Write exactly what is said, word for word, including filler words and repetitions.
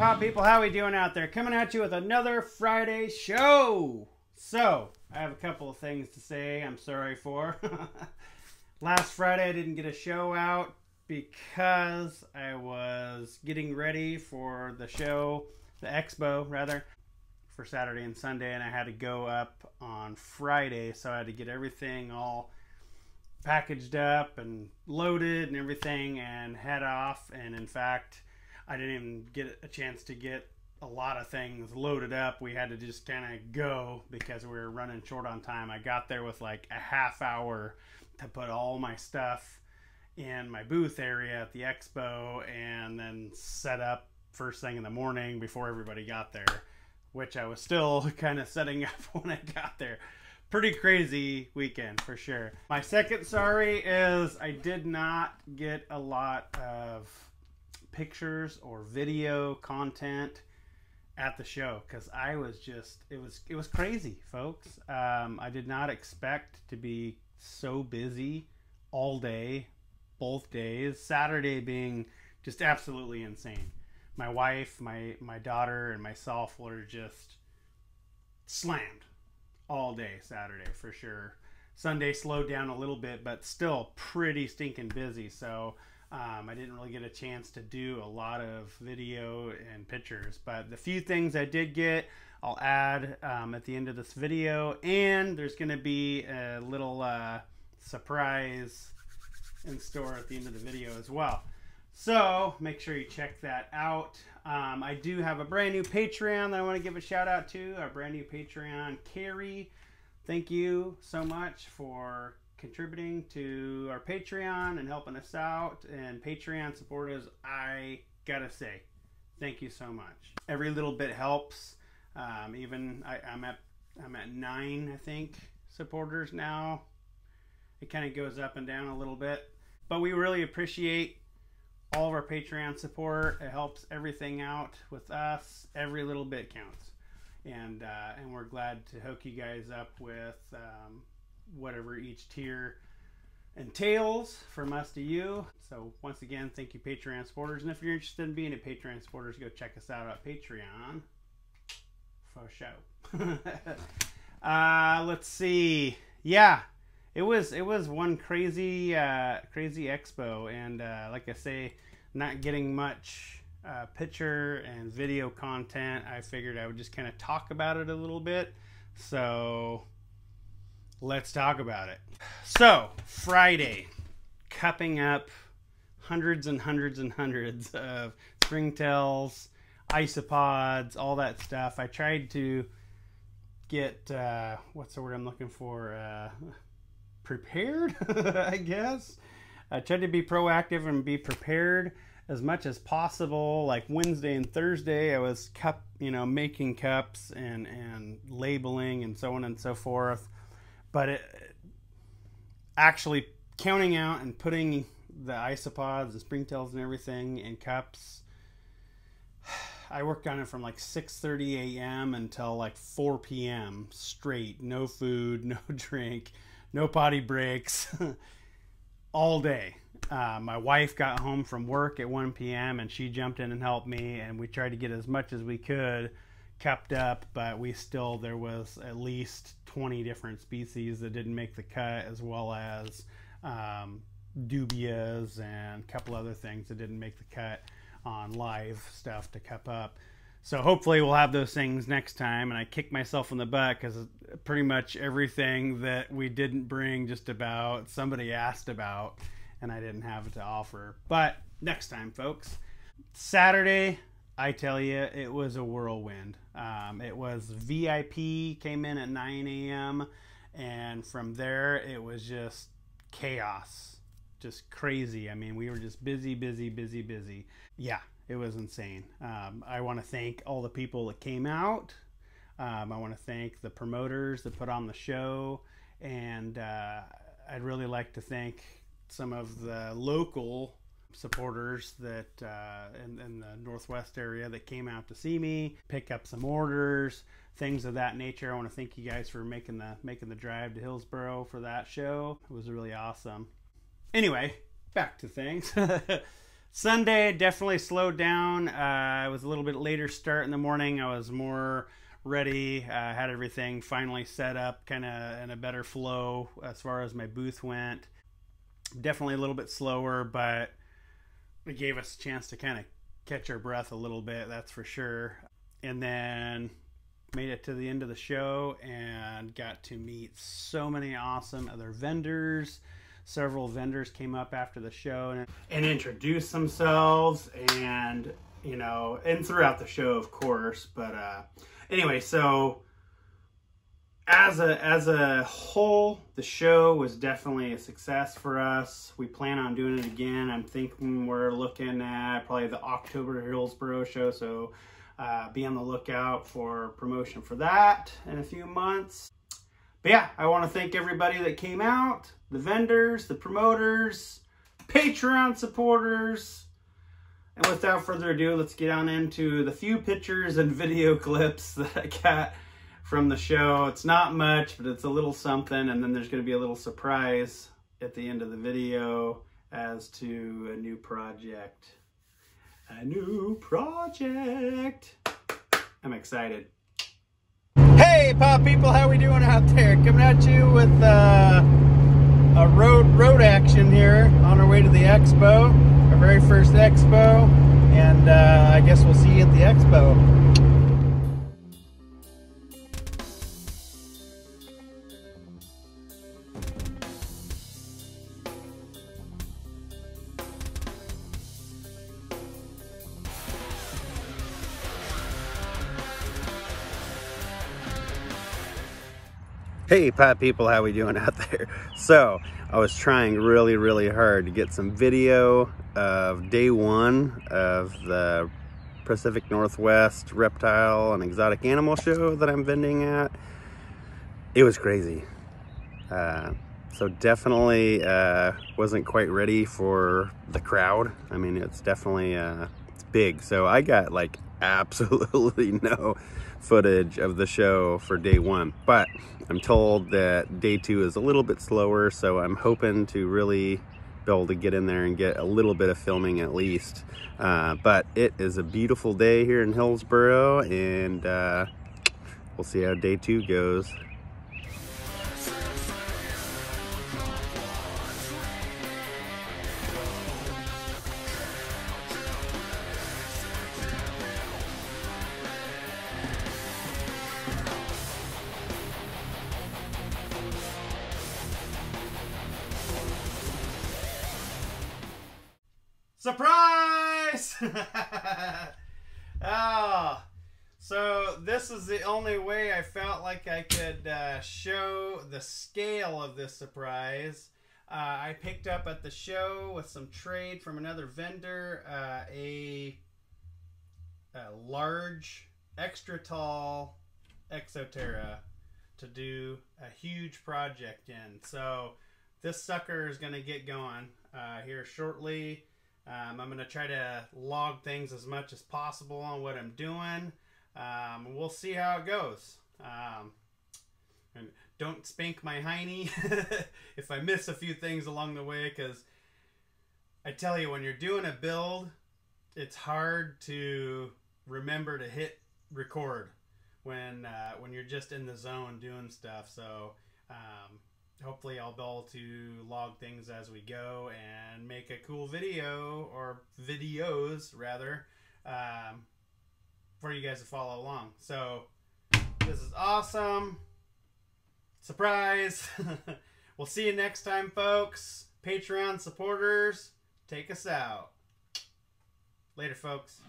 Pop people, how we doing out there? Coming at you with another Friday show. So, I have a couple of things to say I'm sorry for. Last Friday I didn't get a show out because I was getting ready for the show, the expo rather, for Saturday and Sunday, and I had to go up on Friday, so I had to get everything all packaged up and loaded and everything and head off. And in fact, I didn't even get a chance to get a lot of things loaded up. We had to just kind of go because we were running short on time. I got there with like a half hour to put all my stuff in my booth area at the expo and then set up first thing in the morning before everybody got there, which I was still kind of setting up when I got there. Pretty crazy weekend for sure. My second sorry is I did not get a lot of pictures or video content at the show because I was just it was it was crazy, folks. um I did not expect to be so busy all day, both days, Saturday being just absolutely insane. My wife, my my daughter, and myself were just slammed all day Saturday for sure. Sunday slowed down a little bit, but still pretty stinking busy. So Um, I didn't really get a chance to do a lot of video and pictures, but the few things I did get, I'll add um, at the end of this video. And there's going to be a little uh, surprise in store at the end of the video as well. So make sure you check that out. Um, I do have a brand new Patreon that I want to give a shout out to, our brand new Patreon, Carrie. Thank you so much for contributing to our Patreon and helping us out, and Patreon supporters, I gotta say thank you so much. Every little bit helps. Um, even I, I'm at I'm at nine, I think, supporters now. It kind of goes up and down a little bit, but we really appreciate all of our Patreon support. It helps everything out with us. Every little bit counts, and uh, and we're glad to hook you guys up with um, whatever each tier entails from us to you. So once again, thank you, Patreon supporters. And if you're interested in being a Patreon supporters, go check us out at Patreon for show. uh, let's see. Yeah, it was it was one crazy uh, crazy expo, and uh, like I say, not getting much uh, picture and video content. I figured I would just kind of talk about it a little bit. So let's talk about it. So Friday, cupping up hundreds and hundreds and hundreds of springtails, isopods, all that stuff. I tried to get, uh, what's the word I'm looking for? Uh, prepared, I guess. I tried to be proactive and be prepared as much as possible. Like Wednesday and Thursday, I was cup, you know, making cups and, and labeling and so on and so forth. But it, actually counting out and putting the isopods, the springtails and everything in cups, I worked on it from like six thirty a m until like four p m straight. No food, no drink, no potty breaks, all day. Uh, my wife got home from work at one p m and she jumped in and helped me, and we tried to get as much as we could kept up, but we still, there was at least twenty different species that didn't make the cut, as well as um, dubias and a couple other things that didn't make the cut on live stuff to cup up. So hopefully we'll have those things next time. And I kicked myself in the butt because pretty much everything that we didn't bring, just about, somebody asked about and I didn't have it to offer. But next time, folks. Saturday, I tell you, it was a whirlwind. Um, it was V I P, came in at nine a m and from there it was just chaos, just crazy. I mean, we were just busy, busy, busy, busy. Yeah, it was insane. Um, I want to thank all the people that came out. Um, I want to thank the promoters that put on the show, and uh, I'd really like to thank some of the local supporters that uh, in, in the Northwest area that came out to see me, pick up some orders, things of that nature. I want to thank you guys for making the making the drive to Hillsboro for that show. It was really awesome. Anyway, back to things. Sunday definitely slowed down. Uh, it was a little bit later start in the morning. I was more ready. I uh, had everything finally set up kind of in a better flow as far as my booth went. Definitely a little bit slower, but it gave us a chance to kind of catch our breath a little bit, that's for sure. And then made it to the end of the show and got to meet so many awesome other vendors. Several vendors came up after the show and, and introduced themselves, and you know, and throughout the show, of course. But uh, anyway, so as a as a whole, the show was definitely a success for us. We plan on doing it again. I'm thinking we're looking at probably the October Hillsboro show. So uh, be on the lookout for promotion for that in a few months. But yeah, I want to thank everybody that came out, the vendors, the promoters, Patreon supporters. And without further ado, let's get on into the few pictures and video clips that I got from the show. It's not much, but it's a little something. And then there's going to be a little surprise at the end of the video as to a new project. A new project. I'm excited. Hey, pop people, how we doing out there? Coming at you with uh, a road road action here on our way to the expo, our very first expo, and uh, I guess we'll see you at the expo. Hey pop people, how we doing out there? So I was trying really really hard to get some video of day one of the Pacific Northwest reptile and exotic animal show that I'm vending at. It was crazy. Uh, so definitely uh, wasn't quite ready for the crowd. I mean, it's definitely uh, it's big. So I got like absolutely no footage of the show for day one, but I'm told that day two is a little bit slower, so I'm hoping to really be able to get in there and get a little bit of filming at least. Uh, but it is a beautiful day here in Hillsboro, and uh, we'll see how day two goes. Surprise! Oh, so this is the only way I felt like I could uh, show the scale of this surprise. Uh, I picked up at the show with some trade from another vendor uh, a, a large, extra tall Exoterra to do a huge project in. So this sucker is going to get going uh, here shortly. Um, I'm going to try to log things as much as possible on what I'm doing. Um, we'll see how it goes. Um, and don't spank my hiney if I miss a few things along the way, because I tell you, when you're doing a build, it's hard to remember to hit record when uh, when you're just in the zone doing stuff. So um, hopefully I'll be able to log things as we go and make a cool video, or videos rather, um, for you guys to follow along. So this is awesome. Surprise. We'll see you next time, folks. Patreon supporters, take us out. Later, folks.